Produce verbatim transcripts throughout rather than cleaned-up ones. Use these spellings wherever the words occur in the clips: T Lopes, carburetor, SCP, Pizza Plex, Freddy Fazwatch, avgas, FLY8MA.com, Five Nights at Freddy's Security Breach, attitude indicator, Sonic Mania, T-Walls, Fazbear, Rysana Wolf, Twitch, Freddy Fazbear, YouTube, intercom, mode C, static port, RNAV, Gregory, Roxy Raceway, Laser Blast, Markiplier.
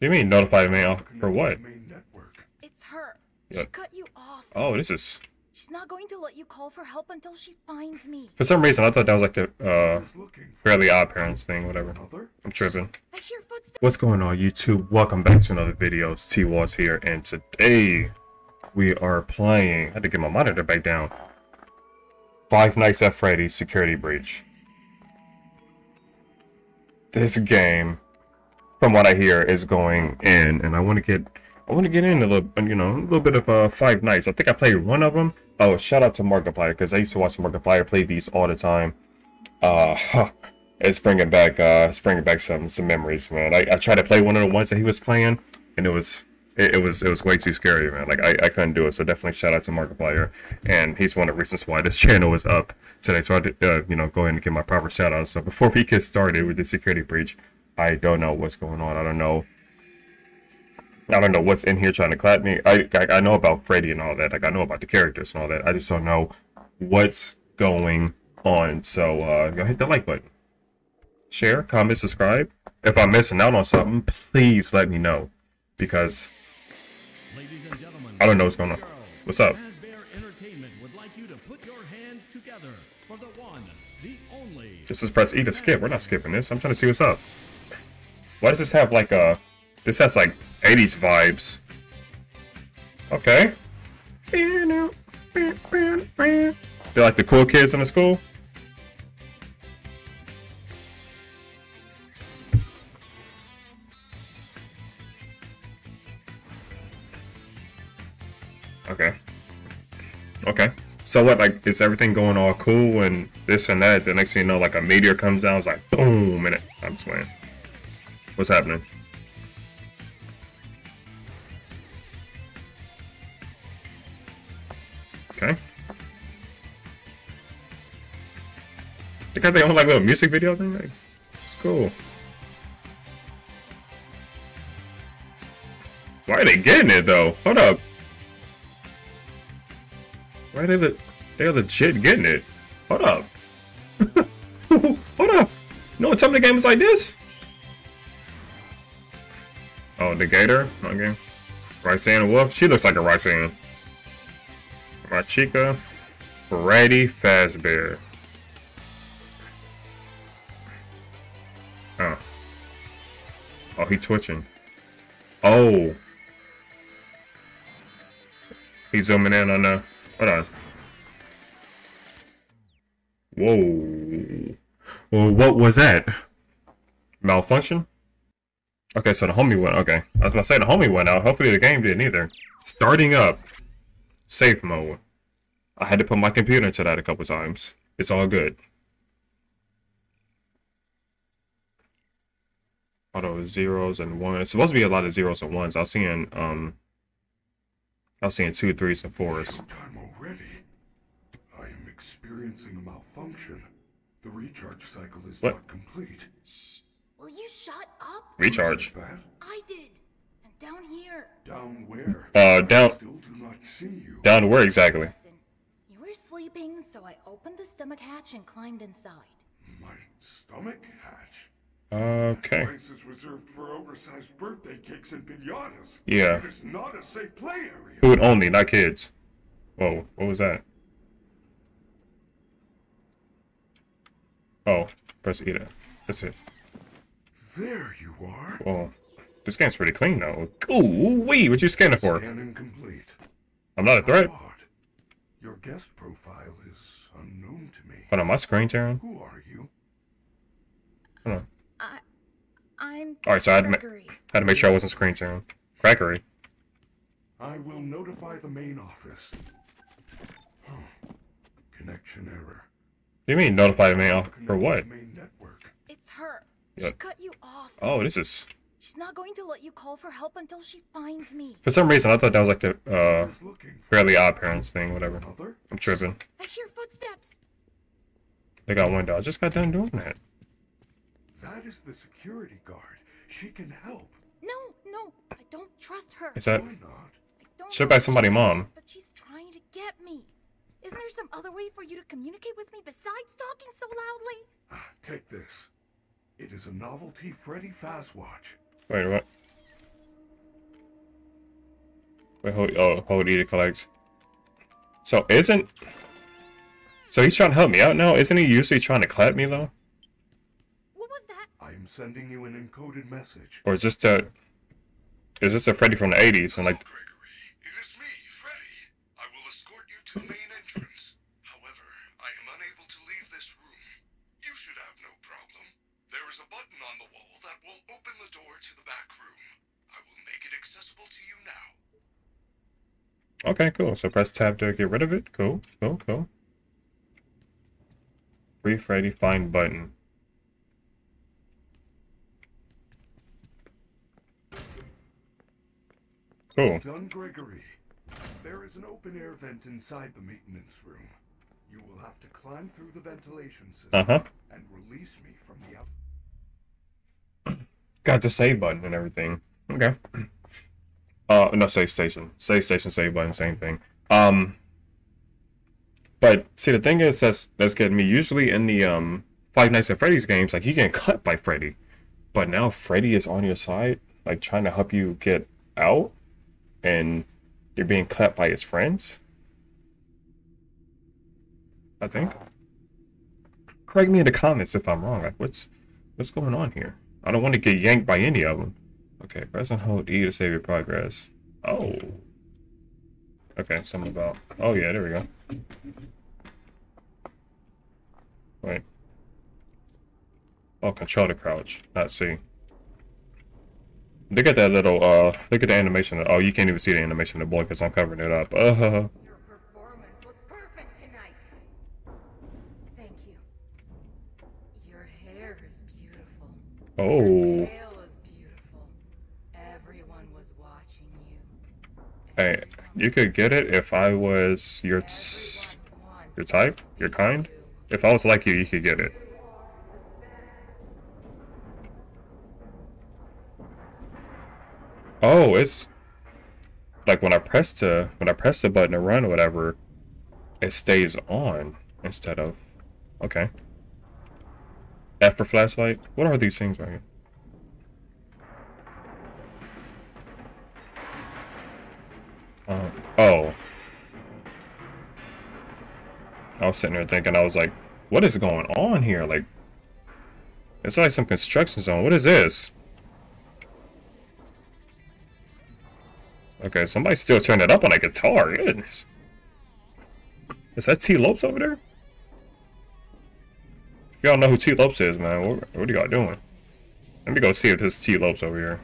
do you mean notify me off for what? It's her. She cut you off. Oh, this is. She's not going to let you call for help until she finds me. For some reason, I thought that was like the uh, Fairly Odd Parents thing, whatever. I'm tripping. I hear footsteps. What's going on, YouTube? Welcome back to another video. It's T-Walls here, and today we are playing. I had to get my monitor back down. Five Nights at Freddy's Security Breach. This game, from what I hear, is going in, and I want to get, I want to get in a little, you know, a little bit of uh, Five Nights. I think I played one of them. Oh, shout out to Markiplier, because I used to watch Markiplier play these all the time. Uh, huh, it's bringing back, uh, it's bringing back some some memories, man. I, I tried to play one of the ones that he was playing, and it was, it, it was, it was way too scary, man. Like I, I couldn't do it. So definitely shout out to Markiplier, and he's one of the reasons why this channel is up today. So I did, uh, you know, go ahead and give my proper shout out. So before we get started with the security breach. I don't know what's going on. I don't know. I don't know what's in here trying to clap me. I, I I know about Freddy and all that. Like I know about the characters and all that. I just don't know what's going on. So uh, go hit the like button, share, comment, subscribe. If I'm missing out on something, please let me know, because I don't know what's going on. What's up? This is press E to skip. We're not skipping this. I'm trying to see what's up. Why does this have like a... This has like eighties vibes. Okay. They're like the cool kids in the school. Okay. Okay. So what, like, is everything going all cool and this and that? The next thing you know, like a meteor comes down, it's like boom, and it, I'm swaying. What's happening? Okay. They got their own like little music video thing. Like, it's cool. Why are they getting it though? Hold up. Why are they le they're legit getting it? Hold up. Hold up. No, tell me the game is like this. Oh, the gator? Okay. Rysana Wolf? She looks like a Rysana. My chica. Freddy Fazbear. Oh. Oh, he twitching. Oh. He's zooming in on the... Hold on. Whoa. Well, what was that? Malfunction? Okay, so the homie went, okay. I was gonna say the homie went out. Hopefully the game didn't either. Starting up. Safe mode. I had to put my computer into that a couple times. It's all good. Auto zeros and ones. It's supposed to be a lot of zeros and ones. I was seeing, um... I was seeing two, threes, and fours. Sometime already. I am experiencing a malfunction. The recharge cycle is what? Not complete. Will you shut up? Recharge. I did. And down here. Down where? Uh, down. I still do not see you. Down where exactly? Listen, you were sleeping, so I opened the stomach hatch and climbed inside. My stomach hatch? Okay. That place is reserved for oversized birthday cakes and piñatas. Yeah. It is not a safe play area. Food only, not kids. Whoa, what was that? Oh, press E. That's it. There you are. Well, this game's pretty clean though. Ooh wee, what you scanning for? Incomplete. I'm not a threat. God. Your guest profile is unknown to me. Hold on, my screen, Taryn. Who are you? Hold on. I, I'm. All right, so I had, I had to make sure I wasn't screen Taryn. Gregory. I will notify the main office. Huh. Connection error. You mean notify the main office for what? Main network. It's her. She cut you off. Oh, this is. She's not going to let you call for help until she finds me. For some reason, I thought that was like the uh, Fairly Odd Parents thing, whatever. I'm tripping. I hear footsteps. They got window. I just got done doing that. That is the security guard. She can help. No, no, I don't trust her. Is that? Why not? I don't. Should by somebody, mom. But she's trying to get me. Isn't there some other way for you to communicate with me besides talking so loudly? Ah, take this. It is a novelty Freddy Fazwatch. Wait, what? Wait, hold, oh, hold E to collect. So isn't... So he's trying to help me out now? Isn't he usually trying to clap me though? What was that? I am sending you an encoded message. Or is this a... Is this a Freddy from the eighties? And like... Gregory, it is me, Freddy. I will escort you to the main entrance. However, I am unable to leave this room. You should have no problem. There is a button on the wall that will open the door to the back room. I will make it accessible to you now. Okay, cool. So press tab to get rid of it. Cool, cool, cool. Free Freddy find button. Cool. Done, Gregory. There is an open air vent inside the maintenance room. You will have to climb through the ventilation system uh-huh. and release me from the out. Got the save button and everything. Okay. Uh, no, save station. Save station, save button, same thing. Um, but, see, the thing is, that's, that's getting me usually in the um, Five Nights at Freddy's games, like, you get cut by Freddy. But now Freddy is on your side, like, trying to help you get out, and you're being cut by his friends? I think. Correct me in the comments if I'm wrong. Like, what's, what's going on here? I don't want to get yanked by any of them. Okay, press and hold E to save your progress. Oh. Okay, something about... Oh yeah, there we go. Wait. Oh, control to crouch, not see. Look at that little, uh, look at the animation. Oh, you can't even see the animation of the boy because I'm covering it up. Uh huh. Your performance was perfect tonight. Thank you. Your hair is beautiful. Oh. Hey, you could get it if I was your t your type, your kind. If I was like you, you could get it. Oh, it's like when I press the when I press the button to run or whatever, it stays on instead of okay. F for flashlight. What are these things right here? Uh, oh. I was sitting there thinking, I was like, what is going on here? Like, it's like some construction zone. What is this? Okay, somebody's still turning it up on a guitar. Goodness. Is that T Lopes over there? Y'all know who T Lopes is, man. What, what are y'all doing? Let me go see if there's T Lopes over here.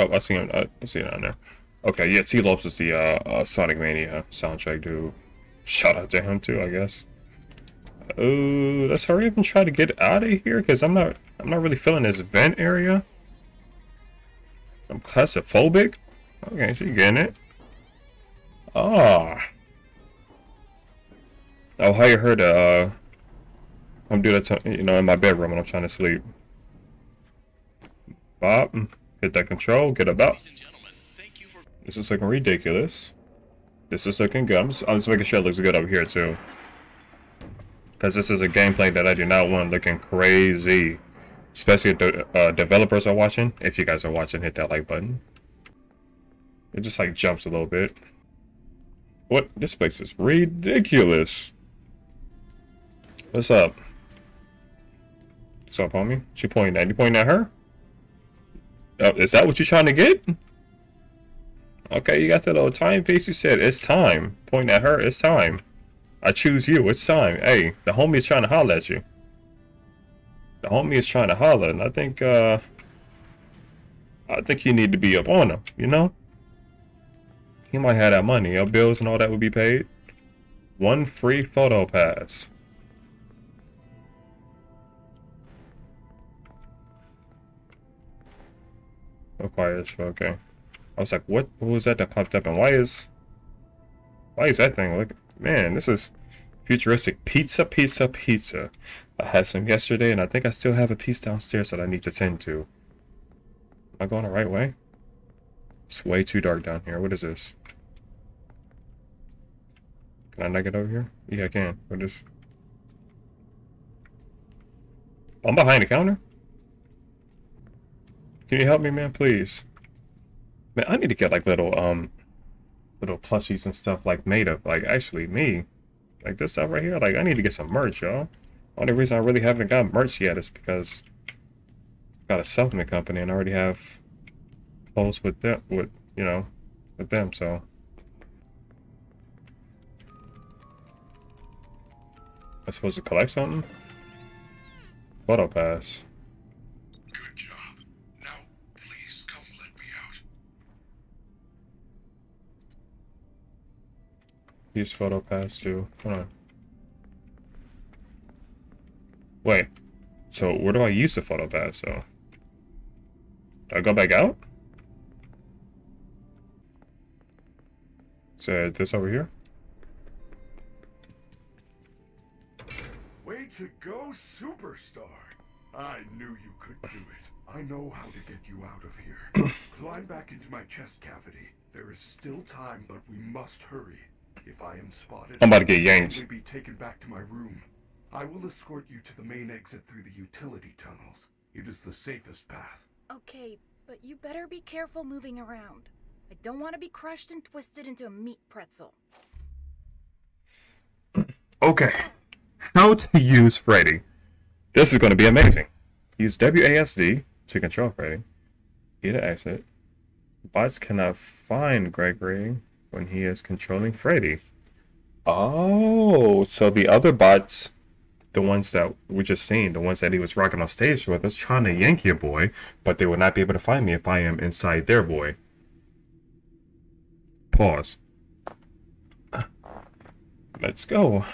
Oh, I see him. I see it on there. Okay, yeah, T Lopes is the uh, uh, Sonic Mania soundtrack dude. Shout out to him too, I guess. Oh, let's hurry up and try to get out of here because I'm not. I'm not really feeling this vent area. I'm claustrophobic. Okay, she getting it. Ah. Oh, how you heard? Uh, I'm doing that. You know, in my bedroom and I'm trying to sleep. Bop. Hit that control, get about. This is looking ridiculous. This is looking good. I'm just, I'm just making sure it looks good over here too. Because this is a gameplay that I do not want looking crazy. Especially if the uh, developers are watching. If you guys are watching, hit that like button. It just like jumps a little bit. What? This place is ridiculous. What's up? What's up, homie? She pointing at you, pointing at her? Oh, is that what you're trying to get? Okay, you got that little timepiece. You said it's time. Pointing at her, it's time. I choose you, it's time. Hey, the homie is trying to holler at you. The homie is trying to holler, and I think, uh, I think you need to be up on him, you know? He might have that money. Your bills and all that would be paid. One free photo pass. Requires okay. I was like, what? What was that that popped up? And why is, why is that thing like? Man, this is futuristic. Pizza, pizza, pizza. I had some yesterday, and I think I still have a piece downstairs that I need to tend to. Am I going the right way? It's way too dark down here. What is this? Can I not get over here? Yeah, I can. What is? I'm behind the counter. Can you help me, man, please? Man, I need to get like little um little plushies and stuff like made of like actually me. Like this stuff right here. Like I need to get some merch, y'all. Only reason I really haven't got merch yet is because I've got a supplement company and I already have clothes with them with you know with them, so I supposed to collect something? Photo pass. Good job. Now, please come let me out. Use photo pass too. Hold on. Wait. So where do I use the photo pass though? Do I go back out? Is uh, this over here? Way to go, superstar! I knew you could do it. I know how to get you out of here. Climb back into my chest cavity. There is still time, but we must hurry. If I am spotted, I'm about to get yanked. Be taken back to my room. I will escort you to the main exit through the utility tunnels. It is the safest path. Okay, but you better be careful moving around. I don't want to be crushed and twisted into a meat pretzel. Okay. How to use Freddy. This is going to be amazing. Use W A S D to control Freddy. Get an exit. Bots cannot find Gregory when he is controlling Freddy. Oh, so the other bots, the ones that we just seen, the ones that he was rocking on stage with, is trying to yank your boy, but they would not be able to find me if I am inside their boy. Pause. Let's go.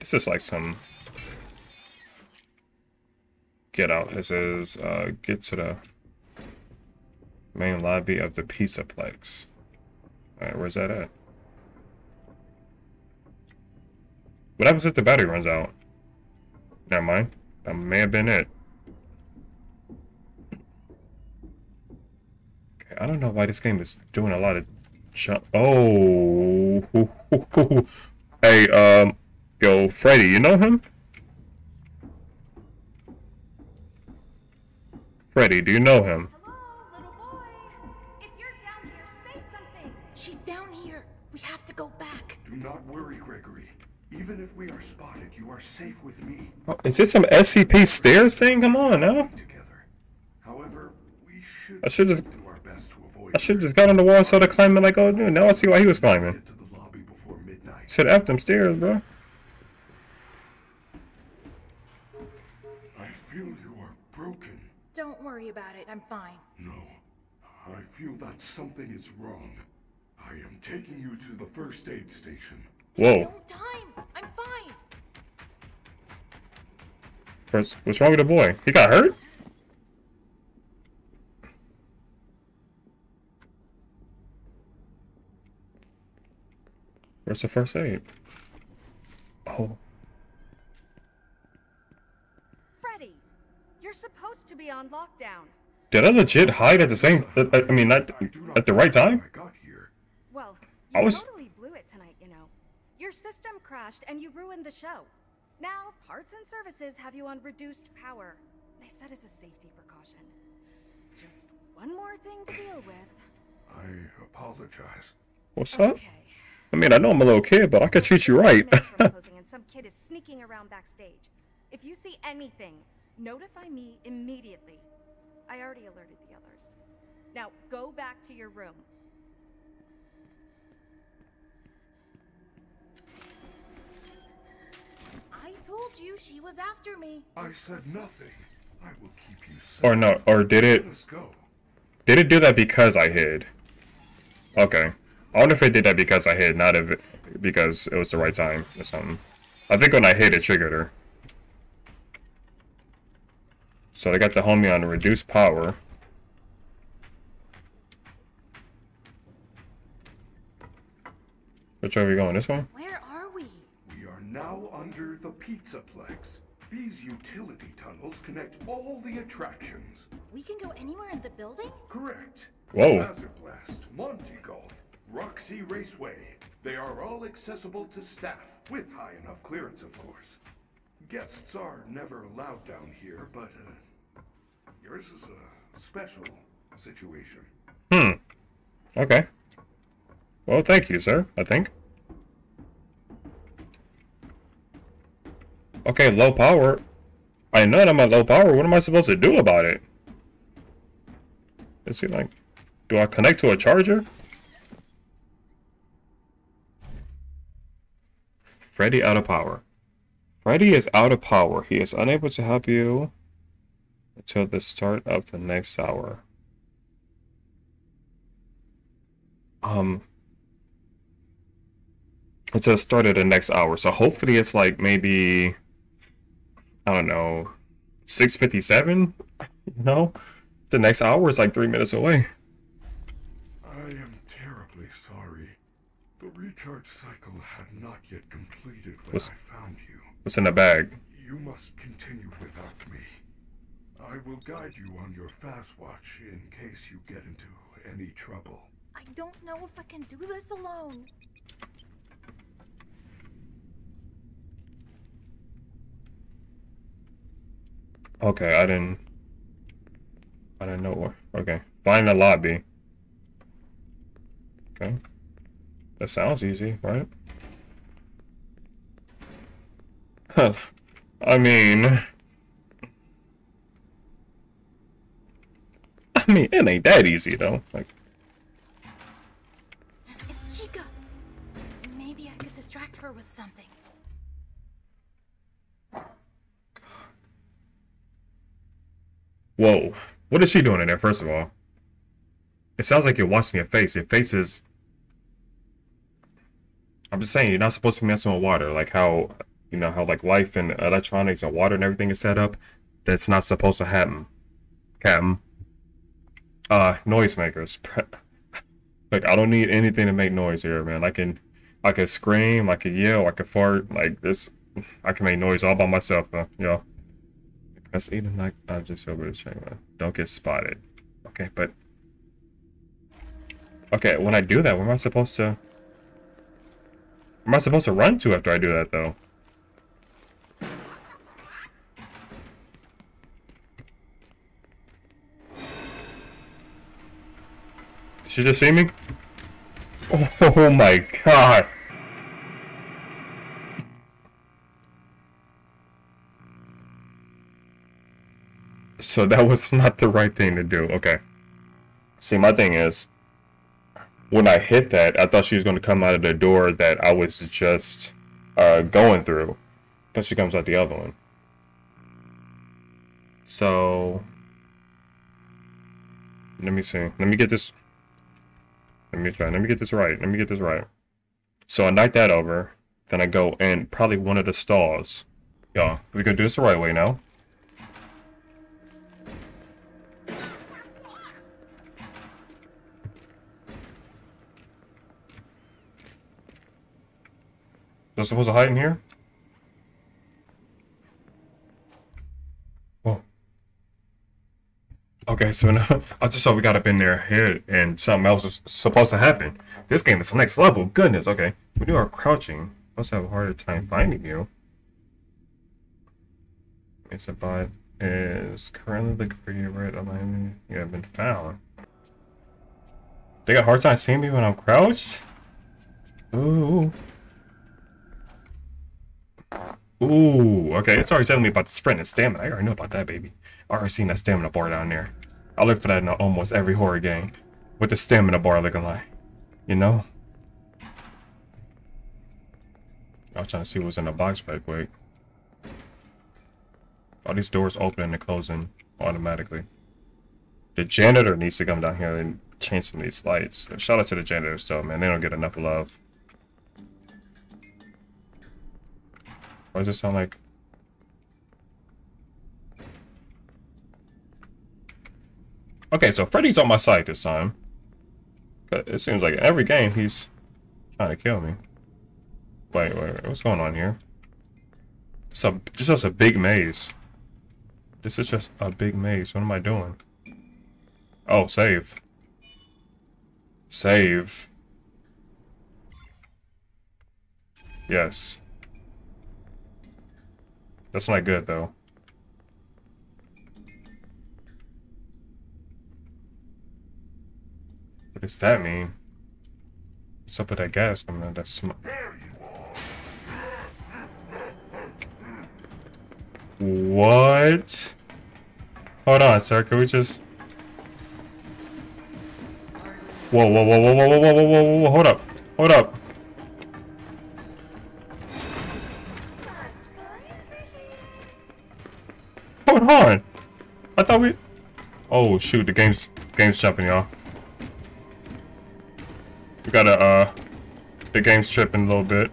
This is like some get out. This is uh, get to the main lobby of the Pizza Plex. Alright, where's that at? What happens if the battery runs out? Never mind. That may have been it. Okay, I don't know why this game is doing a lot of jump. Oh. Hey, um. Yo, Freddy, you know him? Freddy, do you know him? Hello, little boy. If you're down here, say something. She's down here. We have to go back. Do not worry, Gregory. Even if we are spotted, you are safe with me. Oh, is this some S C P stairs thing? Come on, now. However, we should I should just do our best to avoid. I should just got on the wall and started climbing like old dude. Now I see why he was climbing. Said F them stairs, bro. Don't worry about it. I'm fine. No, I feel that something is wrong. I am taking you to the first aid station. Whoa. No time. I'm fine. First, what's wrong with the boy? He got hurt? Where's the first aid? Oh. You're supposed to be on lockdown. Did I legit hide at the same? I mean, not at the right time. Well, you I was... totally blew it tonight. You know, your system crashed and you ruined the show. Now, parts and services have you on reduced power. They said it's a safety precaution. Just one more thing to deal with. I apologize. What's up? Okay. I mean, I know I'm a little kid, but I could treat you right. And some kid is sneaking around backstage. If you see anything, notify me immediately. I already alerted the others. Now go back to your room. I told you she was after me. I said nothing. I will keep you safe. Or no, or did it? Did it do that because I hid? Okay. I wonder if it did that because I hid, not if it, because it was the right time or something. I think when I hid, it triggered her. So they got the homie on reduced power. Which way are we going? This one? Where are we? We are now under the Pizza Plex. These utility tunnels connect all the attractions. We can go anywhere in the building? Correct. Whoa. Laser Blast, Monte Golf, Roxy Raceway. They are all accessible to staff with high enough clearance, of course. Guests are never allowed down here, but uh, yours is a special situation. Hmm. Okay. Well, thank you, sir, I think. Okay, low power. I know that I'm at low power. What am I supposed to do about it? Is he like... Do I connect to a charger? Freddy out of power. Freddy is out of power. He is unable to help you until the start of the next hour. Um... It's the start of the next hour, so hopefully it's like maybe... I don't know, six fifty-seven? You know? The next hour is like three minutes away. I am terribly sorry. The recharge cycle had not yet completed when what's, I found you. What's in the bag? You must continue without me. I will guide you on your Fazwatch in case you get into any trouble. I don't know if I can do this alone. Okay, I didn't... I didn't know what... Okay. Find the lobby. Okay. That sounds easy, right? Huh. I mean... I mean, it ain't that easy, though. Like... It's Chica. Maybe I could distract her with something. Whoa, what is she doing in there, first of all? It sounds like you're washing your face. Your face is... I'm just saying, you're not supposed to mess with water. Like how, you know, how like life and electronics and water and everything is set up. That's not supposed to happen. Captain. Uh, noisemakers. Like, I don't need anything to make noise here, man. I can, I can scream, I can yell, I can fart. Like, this, I can make noise all by myself, man, you know. Let's eat a night object over the chamber. Don't get spotted. Okay, but... Okay, when I do that, where am I supposed to... Where am I supposed to run to after I do that, though? Did she just see me? Oh my god! So that was not the right thing to do. Okay. See, my thing is, when I hit that, I thought she was going to come out of the door that I was just uh, going through. But she comes out the other one. So, let me see. Let me get this. Let me try. Let me get this right. Let me get this right. So I knock that over. Then I go in probably one of the stalls. Y'all, we can do this the right way now. Was supposed to hide in here? Oh. Okay, so now, I just thought we got up in there here and something else was supposed to happen. This game is the next level. Goodness, okay. When you are crouching, must have a harder time finding you. It's a bot is currently looking for you right alignment. You have been found. They got a hard time seeing me when I'm crouched? Ooh. Ooh, okay, it's already telling me about the sprint and stamina. I already know about that, baby. I already seen that stamina bar down there. I look for that in almost every horror game. What the stamina bar looking like, you know? I was trying to see what's in the box right quick. All these doors opening and closing automatically. The janitor needs to come down here and change some of these lights. Shout out to the janitors, though, man. They don't get enough love. Why does it sound like... Okay, so Freddy's on my side this time. It seems like every game he's trying to kill me. Wait, wait, wait. What's going on here? It's, a, it's just a big maze. This is just a big maze. What am I doing? Oh, save. Save. Yes. That's not good, though. What does that mean? What's up with that gas coming out of that smoke? What? Hold on, sir. Can we just... Whoa, whoa, whoa, whoa, whoa, whoa, whoa, whoa, whoa, whoa, hold up. Hold up. Hold on. I thought we... Oh, shoot. The game's... Game's jumping, y'all. We gotta, uh... The game's tripping a little bit.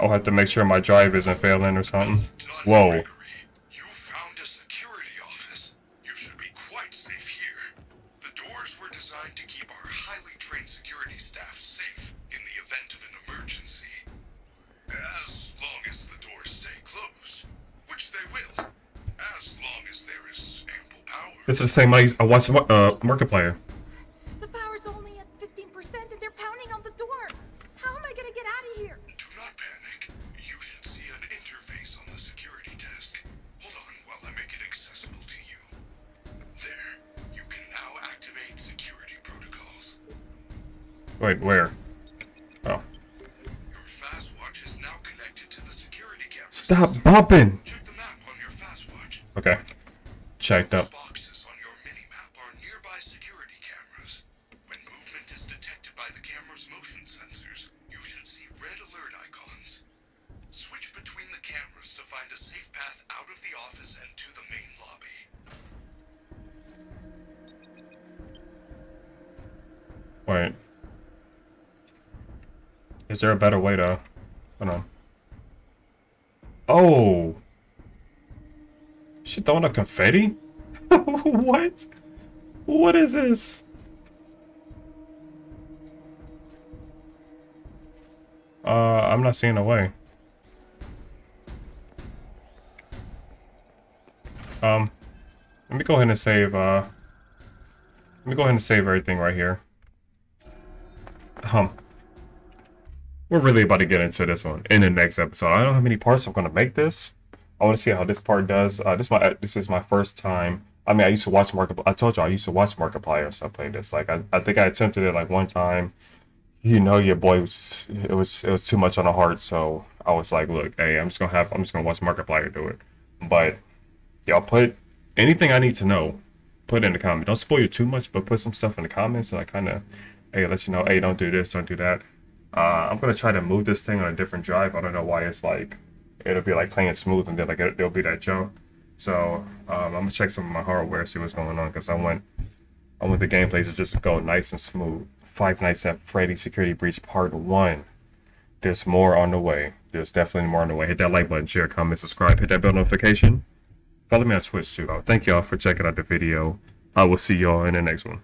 I'll have to make sure my drive isn't failing or something. Well done, Gregory. You found a security office. You should be quite safe here. The doors were designed to keep our highly trained security staff safe in the event of an emergency. As long as the doors stay closed, which they will, as long as there is ample power. It's the same I I watched uh Markiplier. Wait, where? Oh. Your Fazwatch is now connected to the security cameras. Stop bumping! Check the map on your Fazwatch. Okay. Checked up. Boxes on your mini-map are nearby security cameras. When movement is detected by the camera's motion sensors, you should see red alert icons. Switch between the cameras to find a safe path out of the office and to the main lobby. Wait. Is there a better way to... Hold on. Oh! Is she throwing up confetti? What? What is this? Uh, I'm not seeing a way. Um, let me go ahead and save, uh... Let me go ahead and save everything right here. Um... We're really about to get into this one in the next episode. I don't know how many parts I'm going to make this. I want to see how this part does. Uh, this, my, this is my first time. I mean, I used to watch Markiplier. I told you I used to watch Markiplier, so I played this. Like, I, I think I attempted it like one time. You know, your boy was, it was, it was too much on the heart. So I was like, look, hey, I'm just going to have, I'm just going to watch Markiplier do it. But y'all put anything I need to know, put it in the comments. Don't spoil it too much, but put some stuff in the comments. And I kind of, hey, let you know, hey, don't do this, don't do that. Uh, I'm gonna try to move this thing on a different drive. I don't know why it's like, it'll be like playing smooth and then like, there'll be that jump. So, um, I'm gonna check some of my hardware, see what's going on. Cause I want, I want the gameplay to just go nice and smooth. Five Nights at Freddy's Security Breach Part one. There's more on the way. There's definitely more on the way. Hit that like button, share, comment, subscribe, hit that bell notification. Follow me on Twitch too. Thank y'all for checking out the video. I will see y'all in the next one.